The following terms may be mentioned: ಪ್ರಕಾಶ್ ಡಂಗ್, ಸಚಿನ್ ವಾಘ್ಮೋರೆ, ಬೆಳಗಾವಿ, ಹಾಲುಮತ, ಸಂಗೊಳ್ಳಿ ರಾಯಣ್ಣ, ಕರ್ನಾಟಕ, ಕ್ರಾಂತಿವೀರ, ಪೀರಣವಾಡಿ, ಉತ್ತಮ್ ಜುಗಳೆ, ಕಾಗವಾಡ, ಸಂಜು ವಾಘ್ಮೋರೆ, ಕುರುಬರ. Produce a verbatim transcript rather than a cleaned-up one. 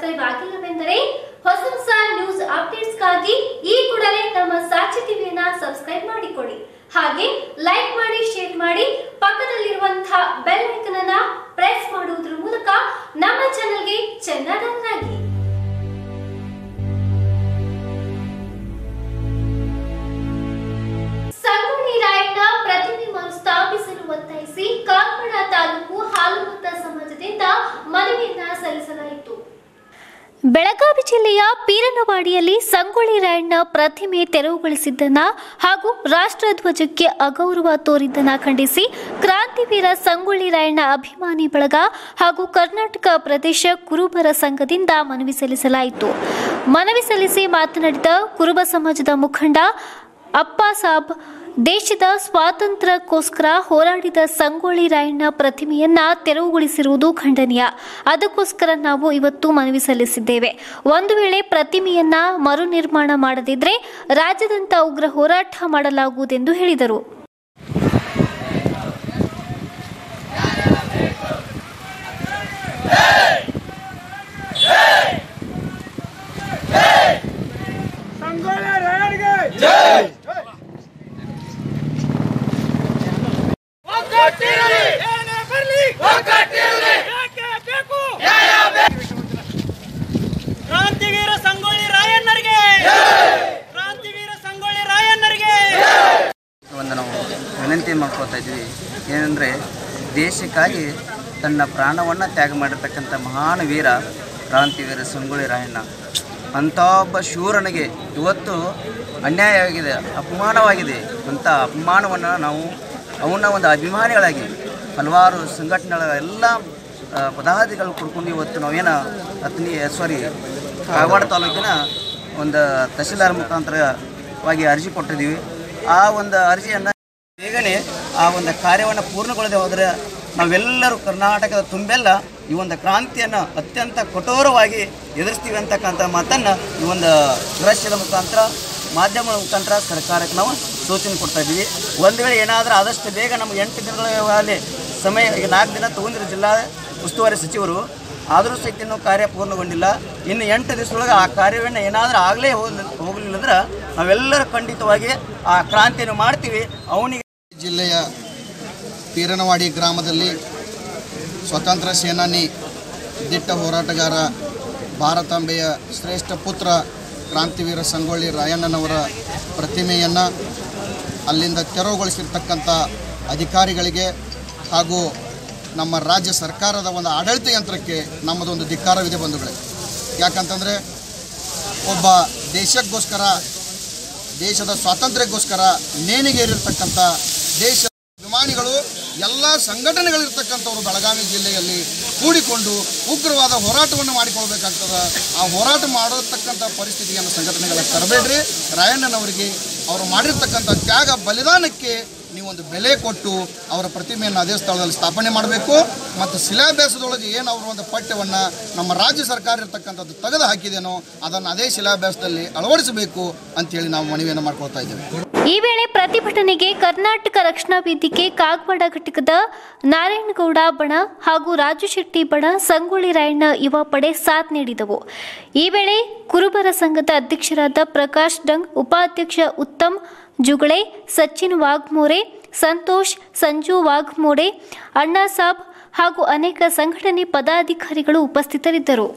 Subscribe आगे news updates नम Sakshi TV subscribe like share पक्कदल्लिरुवंत बेल आइकन प्रेस मूलक नम्म चानल गे चन्नदाररागि। ಸಂಗೊಳ್ಳಿ ರಾಯಣ್ಣ ಪ್ರತಿಮೆ ಸ್ಥಾಪಿಸಲು ಒತ್ತಾಯಿಸಿ ಕಾಕಡ ತಾಲೂಕು ಹಾಲುಮತ ಸಮಾಜದಿಂದ ಮನವಿಯನ್ನ ಸಲ್ಲಿಸಲಾಯಿತು। ಬೆಳಗಾವಿ ಜಿಲ್ಲೆಯ ಪೀರನವಾಡಿಯಲ್ಲಿ ಸಂಗೊಳ್ಳಿ ರಾಯಣ್ಣ ಪ್ರತಿಮೆ ತೆರವುಗೊಳಿಸಿದ್ದನ್ನ ಹಾಗೂ ರಾಷ್ಟ್ರಧ್ವಜಕ್ಕೆ ಅಗೌರವ ತೋರಿದ್ದನ್ನ ಖಂಡಿಸಿ ಕ್ರಾಂತಿವೀರ ಸಂಗೊಳ್ಳಿ ರಾಯಣ್ಣ ಅಭಿಮಾನಿ ಬಳಗ ಹಾಗೂ ಕರ್ನಾಟಕ ಪ್ರದೇಶ ಕುರುಬರ ಸಂಘದಿಂದ ಮನವಿ ಸಲ್ಲಿಸಲಾಯಿತು। ಮನವಿ ಸಲ್ಲಿಸಿ ಮಾತನಾಡಿದ ಕುರುಬ ಸಮಾಜದ ಮುಖಂಡ ಅಪ್ಪಾ ಸಾಬ್ ದೇಶದ ಸ್ವಾತಂತ್ರ್ಯಕ್ಕೋಸ್ಕರ ಹೋರಾಡಿದ ಸಂಗೊಳ್ಳಿ ರಾಯಣ್ಣ ಪ್ರತಿಮೆಯನ್ನ ತೆರವುಗೊಳಿಸಿರುವುದು ಖಂಡನೀಯ। ಅದಕ್ಕೋಸ್ಕರ ನಾವು ಇವತ್ತು ಮನವಿ ಸಲ್ಲಿಸಿದ್ದೇವೆ। ಒಂದು ವೇಳೆ ಪ್ರತಿಮೆಯನ್ನ ಮರು ನಿರ್ಮಾಣ ಮಾಡದಿದ್ದರೆ ರಾಜ್ಯದಂತ ಉಗ್ರ ಹೋರಾಟ ಮಾಡಲಾಗುವುದೆಂದು ಹೇಳಿದರು। ವಿನಂತಿ ಮಾಡ್ಕೊತಾ ಇದ್ದೀವಿ ಏನಂದ್ರೆ ದೇಶಕ್ಕಾಗಿ ತನ್ನ ಪ್ರಾಣವನ್ನು ತ್ಯಾಗ ಮಾಡಿರತಕ್ಕಂತ ಮಹಾನ್ ವೀರ ಕ್ರಾಂತಿವೀರ ಸಂಗೊಳ್ಳಿ ರಾಯಣ್ಣ ಅಂತ ಒಬ್ಬ ಶೂರನಿಗೆ ಇವತ್ತು ಅನ್ಯಾಯವಾಗಿದೆ, ಅಪಮಾನವಾಗಿದೆ ಅಂತ ಅಪಮಾನವನ್ನು ನಾವು ಅವನ ಒಂದು ಅಭಿಮಾನಿಗಳಾಗಿ ಹಲವಾರು ಸಂಘಟನೆಗಳ ಎಲ್ಲ ಪದಾಧಿಕಾರಿಗಳು ಕೂಡ್ಕೊಂಡು ಇವತ್ತು ನಾವೇನ ಅತ್ನಿ ಸಾರಿ ಕಾಗವಾಡ ತಾಲೂಕಿನ ಒಂದು ತಹಶೀಲ್ದಾರ್ ಮುಖಾಂತರವಾಗಿ ಅರ್ಜಿ ಕೊಟ್ಟಿದ್ದೀವಿ। ಆ ಒಂದು ಅರ್ಜಿಯನ್ನು ಬೇಗನೆ ಆ ಒಂದು ಕಾರ್ಯವನ್ನು ಪೂರ್ಣಗೊಳ್ಳದೆ ಹೋದರೆ ನಾವೆಲ್ಲರೂ ಕರ್ನಾಟಕದ ತುಂಬೆಲ್ಲ ಈ ಒಂದು ಕ್ರಾಂತಿಯನ್ನು ಅತ್ಯಂತ ಕಠೋರವಾಗಿ ಎದುರಿಸ್ತೀವಿ ಅಂತಕ್ಕಂಥ ಮಾತನ್ನು ಈ ಒಂದು ದೃಶ್ಯದ ಮುಖಾಂತರ ಮಾಧ್ಯಮಗಳ ಮುಖಾಂತರ ಸರ್ಕಾರಕ್ಕೆ ನಾವು ಸೂಚನೆ ಕೊಡ್ತಾ ಇದ್ದೀವಿ। ಒಂದು ವೇಳೆ ಏನಾದರೂ ಆದಷ್ಟು ಬೇಗ ನಮಗೆ ಎಂಟು ದಿನಗಳಲ್ಲಿ ಸಮಯ, ಈಗ ನಾಲ್ಕು ದಿನ ತೊಗೊಂಡಿರೋ ಜಿಲ್ಲಾ ಉಸ್ತುವಾರಿ ಸಚಿವರು, ಆದರೂ ಸಹಿತ ಇನ್ನೂ ಕಾರ್ಯ ಪೂರ್ಣಗೊಂಡಿಲ್ಲ। ಇನ್ನು ಎಂಟು ದಿವಸದೊಳಗೆ ಆ ಕಾರ್ಯವನ್ನು ಏನಾದರೂ ಆಗಲೇ ಹೋಗಲಿ ಹೋಗಲಿಲ್ಲ ಅಂದ್ರೆ ನಾವೆಲ್ಲರೂ ಖಂಡಿತವಾಗಿ ಆ ಕ್ರಾಂತಿಯನ್ನು ಮಾಡ್ತೀವಿ। ಅವನಿಗೆ ಜಿಲ್ಲೆಯ ಪೀರನವಾಡಿ ಗ್ರಾಮದಲ್ಲಿ ಸ್ವತಂತ್ರ ಸೇನಾನಿ ದಿಟ್ಟ ಹೋರಾಟಗಾರ ಭಾರತಾಂಬೆಯ ಶ್ರೇಷ್ಠ ಪುತ್ರ ಕ್ರಾಂತಿವೀರ ಸಂಗೊಳ್ಳಿ ರಾಯಣ್ಣನವರ ಪ್ರತಿಮೆಯನ್ನು ಅಲ್ಲಿಂದ ತೆರವುಗೊಳಿಸಿರ್ತಕ್ಕಂಥ ಅಧಿಕಾರಿಗಳಿಗೆ ಹಾಗೂ ನಮ್ಮ ರಾಜ್ಯ ಸರ್ಕಾರದ ಒಂದು ಆಡಳಿತ ಯಂತ್ರಕ್ಕೆ ನಮ್ಮದೊಂದು ಧಿಕ್ಕಾರವಿದೆ ಬಂಧುಗಳೇ। ಯಾಕಂತಂದರೆ ಒಬ್ಬ ದೇಶಕ್ಕೋಸ್ಕರ, ದೇಶದ ಸ್ವಾತಂತ್ರ್ಯಕ್ಕೋಸ್ಕರ ನೇಣಿಗೇರಿರ್ತಕ್ಕಂಥ ದೇಶ ಅಭಿಮಾನಿಗಳು ಎಲ್ಲ ಸಂಘಟನೆಗಳಿರ್ತಕ್ಕಂಥವ್ರು ಬೆಳಗಾವಿ ಜಿಲ್ಲೆಯಲ್ಲಿ ಕೂಡಿಕೊಂಡು ಉಗ್ರವಾದ ಹೋರಾಟವನ್ನು ಮಾಡಿಕೊಳ್ಬೇಕಾಗ್ತದೆ। ಆ ಹೋರಾಟ ಮಾಡತಕ್ಕಂಥ ಪರಿಸ್ಥಿತಿಯನ್ನು ಸಂಘಟನೆಗಳಿಗೆ ತರಬೇಡ್ರಿ। ರಾಯಣ್ಣನವರಿಗೆ ಅವರು ಮಾಡಿರ್ತಕ್ಕಂಥ ತ್ಯಾಗ ಬಲಿದಾನಕ್ಕೆ ನೀವೊಂದು ಬೆಲೆ ಕೊಟ್ಟು ಅವರ ಪ್ರತಿಮೆಯನ್ನು ಅದೇ ಸ್ಥಳದಲ್ಲಿ ಸ್ಥಾಪನೆ ಮಾಡಬೇಕು ಮತ್ತು ಶಿಲಾಭ್ಯಾಸದೊಳಗೆ ಏನು ಅವರ ಒಂದು ಪಠ್ಯವನ್ನು ನಮ್ಮ ರಾಜ್ಯ ಸರ್ಕಾರ ಇರ್ತಕ್ಕಂಥದ್ದು ತೆಗೆದು ಹಾಕಿದೇನೋ ಅದನ್ನು ಅದೇ ಶಿಲಾಭ್ಯಾಸದಲ್ಲಿ ಅಳವಡಿಸಬೇಕು ಅಂತೇಳಿ ನಾವು ಮನವಿಯನ್ನು ಮಾಡ್ಕೊಳ್ತಾ ಇದ್ದೇವೆ। ಈ ವೇಳೆ ಪ್ರತಿಭಟನೆಗೆ ಕರ್ನಾಟಕ ರಕ್ಷಣಾ ವೇದಿಕೆ ಕಾಗವಾಡ ಘಟಕದ ನಾರಾಯಣಗೌಡ ಬಣ ಹಾಗೂ ರಾಜು ಶೆಟ್ಟಿ ಬಣ, ಸಂಗೊಳ್ಳಿ ರಾಯಣ್ಣ ಯುವ ಪಡೆ ಸಾಥ್ ನೀಡಿದವು। ಈ ವೇಳೆ ಕುರುಬರ ಸಂಘದ ಅಧ್ಯಕ್ಷರಾದ ಪ್ರಕಾಶ್ ಡಂಗ್, ಉಪಾಧ್ಯಕ್ಷ ಉತ್ತಮ್ ಜುಗಳೆ, ಸಚಿನ್ ವಾಘ್ಮೋರೆ, ಸಂತೋಷ್, ಸಂಜು ವಾಘ್ಮೋರೆ, ಅಣ್ಣಾಸಾಬ್ ಹಾಗೂ ಅನೇಕ ಸಂಘಟನೆ ಪದಾಧಿಕಾರಿಗಳು ಉಪಸ್ಥಿತರಿದ್ದರು।